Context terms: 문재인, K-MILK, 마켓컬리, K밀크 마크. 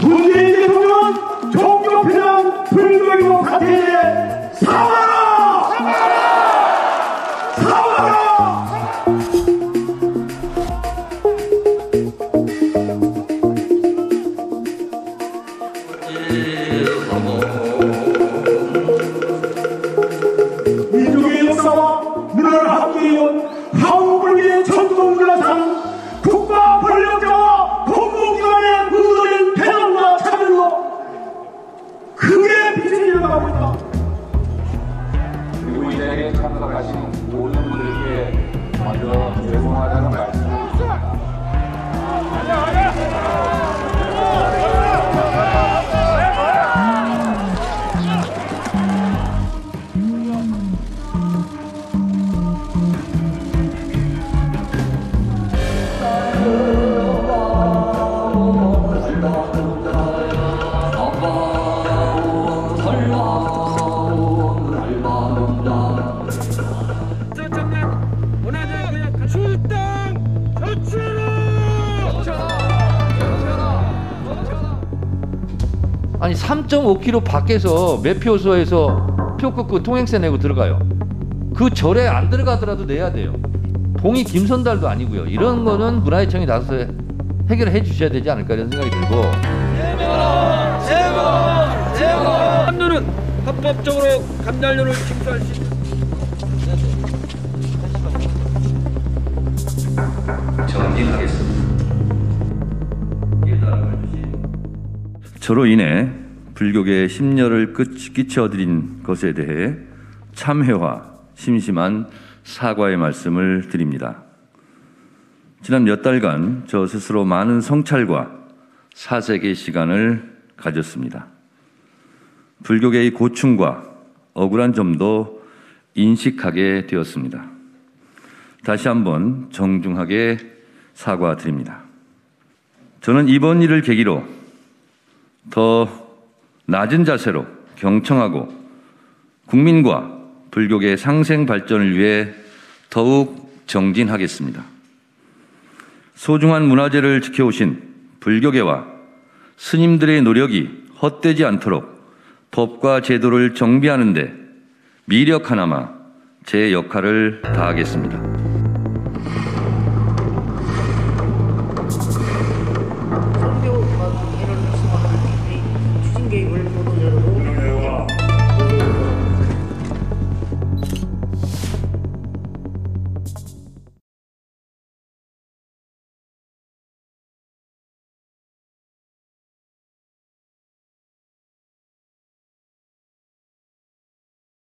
문재인 대통령은 종교편향 불교개혁 사태에 대해 사과하라! 사과하라! 민족의 역사와 문화를 함께해온 화원을 위해 천국을 산 국가 권력자와 공공기관의 무도적인 배정과 차별로 크게 빛을 잃어가고 있다. 그리고 이 자리에 참석하신 모든 분들께 먼저 죄송하다는 말씀을 드립니다. 아니 3.5km 밖에서 매표소에서 표 끊고 통행세 내고 들어가요. 그 절에 안 들어가더라도 내야 돼요. 봉이 김선달도 아니고요. 이런 거는 문화재청이 나서서 해결해 주셔야 되지 않을까 이런 생각이 들고. 제발 압류는 합법적으로 감량료를 징수할 수 있는. 저로 인해 불교계에 심려를 끼쳐드린 것에 대해 참회와 심심한 사과의 말씀을 드립니다. 지난 몇 달간 저 스스로 많은 성찰과 사색의 시간을 가졌습니다. 불교계의 고충과 억울한 점도 인식하게 되었습니다. 다시 한번 정중하게 사과드립니다. 저는 이번 일을 계기로 더 낮은 자세로 경청하고 국민과 불교계의 상생 발전을 위해 더욱 정진하겠습니다. 소중한 문화재를 지켜오신 불교계와 스님들의 노력이 헛되지 않도록 법과 제도를 정비하는 데 미력 하나마 제 역할을 다하겠습니다.